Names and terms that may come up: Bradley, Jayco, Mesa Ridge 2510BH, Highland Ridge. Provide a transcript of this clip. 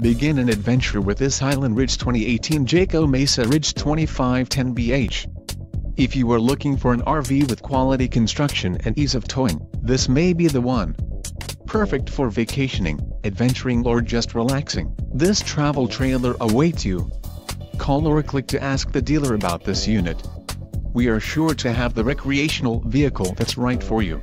Begin an adventure with this Highland Ridge 2018 Jayco Mesa Ridge 2510BH. If you are looking for an RV with quality construction and ease of towing, this may be the one. Perfect for vacationing, adventuring, or just relaxing, this travel trailer awaits you. Call or click to ask the dealer about this unit. We are sure to have the recreational vehicle that's right for you.